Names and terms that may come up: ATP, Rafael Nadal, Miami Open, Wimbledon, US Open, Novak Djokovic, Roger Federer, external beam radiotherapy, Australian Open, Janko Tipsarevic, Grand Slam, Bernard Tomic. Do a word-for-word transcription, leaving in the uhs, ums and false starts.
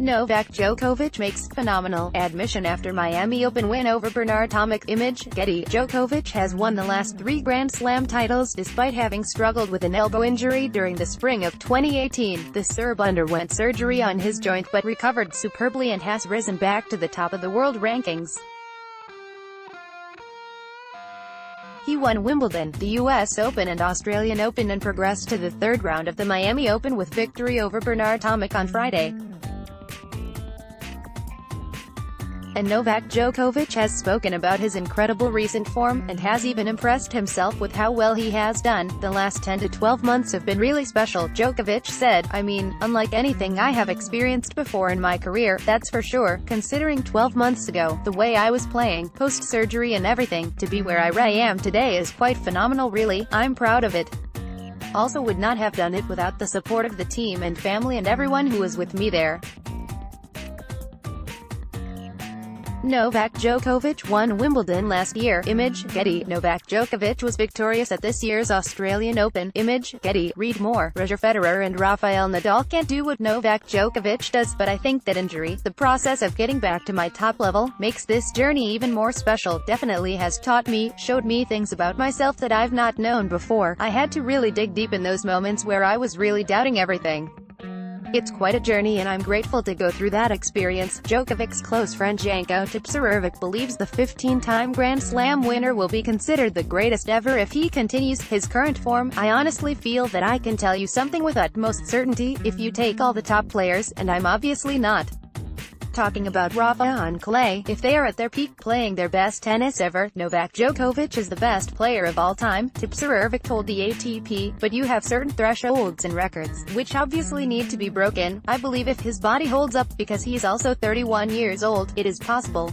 Novak Djokovic makes phenomenal admission after Miami Open win over Bernard Tomic. Image, Getty. Djokovic has won the last three Grand Slam titles despite having struggled with an elbow injury during the spring of twenty eighteen. The Serb underwent surgery on his joint but recovered superbly and has risen back to the top of the world rankings. He won Wimbledon, the U S Open and Australian Open and progressed to the third round of the Miami Open with victory over Bernard Tomic on Friday. And Novak Djokovic has spoken about his incredible recent form, and has even impressed himself with how well he has done. The last ten to twelve months have been really special, Djokovic said. I mean, unlike anything I have experienced before in my career, that's for sure, considering twelve months ago, the way I was playing, post-surgery and everything, to be where I am today is quite phenomenal really, I'm proud of it. Also would not have done it without the support of the team and family and everyone who was with me there. Novak Djokovic won Wimbledon last year. Image, Getty. Novak Djokovic was victorious at this year's Australian Open. Image, Getty. Read more. Roger Federer and Rafael Nadal can't do what Novak Djokovic does, but I think that injury, the process of getting back to my top level, makes this journey even more special. Definitely has taught me, showed me things about myself that I've not known before. I had to really dig deep in those moments where I was really doubting everything. It's quite a journey and I'm grateful to go through that experience. Djokovic's close friend Janko Tipsarevic believes the fifteen-time Grand Slam winner will be considered the greatest ever if he continues his current form. I honestly feel that I can tell you something with utmost certainty, if you take all the top players, and I'm obviously not talking about Rafa and clay, if they are at their peak playing their best tennis ever, Novak Djokovic is the best player of all time, Tipsarevic told the A T P, but you have certain thresholds and records, which obviously need to be broken. I believe if his body holds up, because he is also thirty-one years old, it is possible.